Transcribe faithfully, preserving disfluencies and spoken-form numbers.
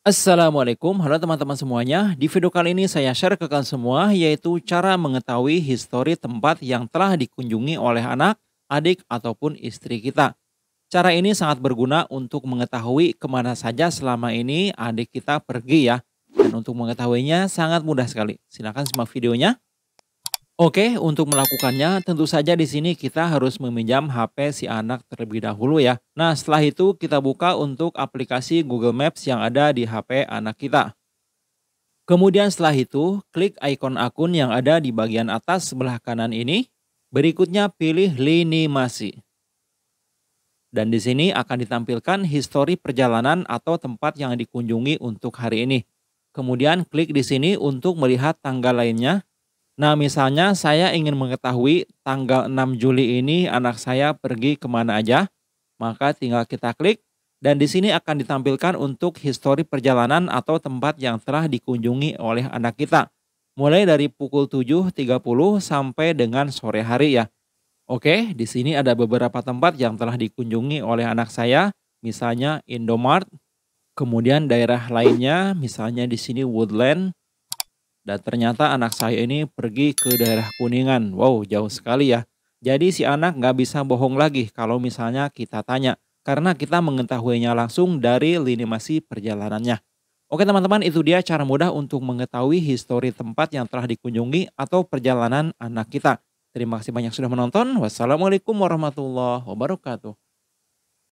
Assalamualaikum, halo teman-teman semuanya. Di video kali ini saya share ke kalian semua yaitu cara mengetahui histori tempat yang telah dikunjungi oleh anak, adik, ataupun istri kita. Cara ini sangat berguna untuk mengetahui kemana saja selama ini adik kita pergi ya. Dan untuk mengetahuinya sangat mudah sekali. Silahkan simak videonya. Oke, untuk melakukannya tentu saja di sini kita harus meminjam H P si anak terlebih dahulu ya. Nah, setelah itu kita buka untuk aplikasi Google Maps yang ada di H P anak kita. Kemudian setelah itu, klik ikon akun yang ada di bagian atas sebelah kanan ini. Berikutnya pilih lini masi. Dan di sini akan ditampilkan histori perjalanan atau tempat yang dikunjungi untuk hari ini. Kemudian klik di sini untuk melihat tanggal lainnya. Nah, misalnya saya ingin mengetahui tanggal enam Juli ini anak saya pergi kemana aja. Maka tinggal kita klik dan di sini akan ditampilkan untuk histori perjalanan atau tempat yang telah dikunjungi oleh anak kita. Mulai dari pukul tujuh tiga puluh sampai dengan sore hari ya. Oke, di sini ada beberapa tempat yang telah dikunjungi oleh anak saya, misalnya Indomaret, kemudian daerah lainnya, misalnya di sini Woodland, dan ternyata anak saya ini pergi ke daerah Kuningan. Wow, jauh sekali ya. Jadi si anak nggak bisa bohong lagi kalau misalnya kita tanya, karena kita mengetahuinya langsung dari lini masi perjalanannya. Oke teman-teman, itu dia cara mudah untuk mengetahui histori tempat yang telah dikunjungi atau perjalanan anak kita. Terima kasih banyak sudah menonton. Wassalamualaikum warahmatullahi wabarakatuh.